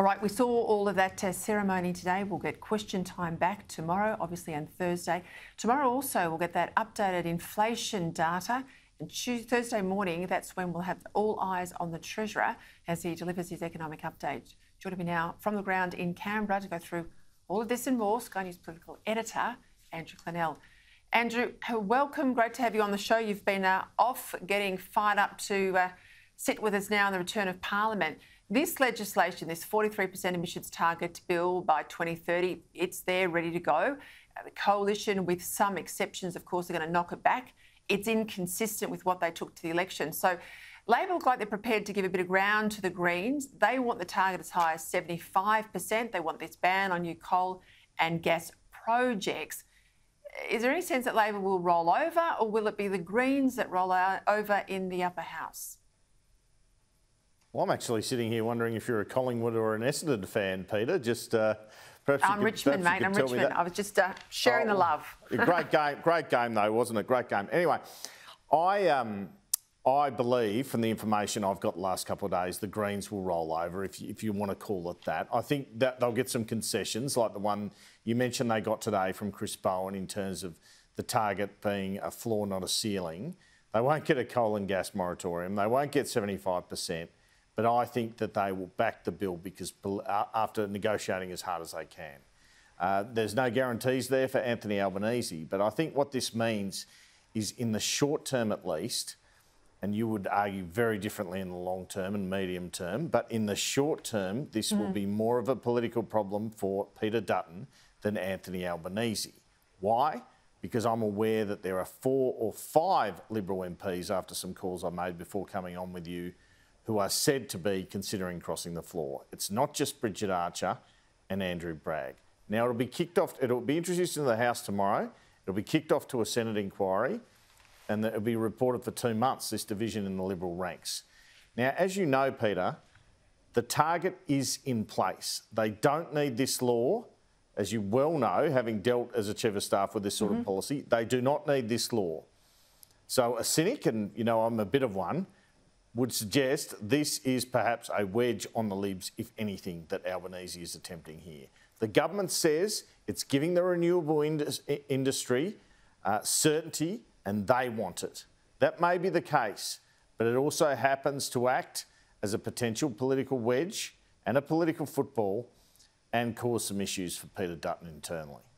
All right, we saw all of that ceremony today. We'll get question time back tomorrow, obviously on Thursday. Tomorrow also we'll get that updated inflation data. And Thursday morning, that's when we'll have all eyes on the Treasurer as he delivers his economic update. Joining me now from the ground in Canberra to go through all of this and more, Sky News political editor, Andrew Clennell. Andrew, welcome. Great to have you on the show. You've been off getting fired up to sit with us now on the return of Parliament. This legislation, this 43% emissions target bill by 2030, it's there ready to go. The coalition, with some exceptions, of course, are going to knock it back. It's inconsistent with what they took to the election. So Labor look like they're prepared to give a bit of ground to the Greens. They want the target as high as 75%. They want this ban on new coal and gas projects. Is there any sense that Labor will roll over, or will it be the Greens that roll over in the upper house? Well, I'm actually sitting here wondering if you're a Collingwood or an Essendon fan, Peter. Just perhaps I'm Richmond, mate. I'm Richmond. I was just sharing the love. Great game, though, wasn't it? Great game. Anyway, I believe, from the information I've got the last couple of days, the Greens will roll over, if you want to call it that. I think that they'll get some concessions, like the one you mentioned they got today from Chris Bowen in terms of the target being a floor, not a ceiling. They won't get a coal and gas moratorium. They won't get 75%. But I think that they will back the bill because after negotiating as hard as they can. There's no guarantees there for Anthony Albanese, but I think what this means is, in the short term at least, and you would argue very differently in the long term and medium term, but in the short term, this will be more of a political problem for Peter Dutton than Anthony Albanese. Why? Because I'm aware that there are 4 or 5 Liberal MPs, after some calls I made before coming on with you, who are said to be considering crossing the floor. It's not just Bridget Archer and Andrew Bragg. Now, it'll be kicked off, it'll be introduced into the House tomorrow, it'll be kicked off to a Senate inquiry, and it'll be reported for 2 months, this division in the Liberal ranks. Now, as you know, Peter, the target is in place. They don't need this law, as you well know, having dealt as a Chief of Staff with this sort of policy. They do not need this law. So a cynic, and you know I'm a bit of one, would suggest this is perhaps a wedge on the Libs, if anything, that Albanese is attempting here. The government says it's giving the renewable industry certainty, and they want it. That may be the case, but it also happens to act as a potential political wedge and a political football and cause some issues for Peter Dutton internally.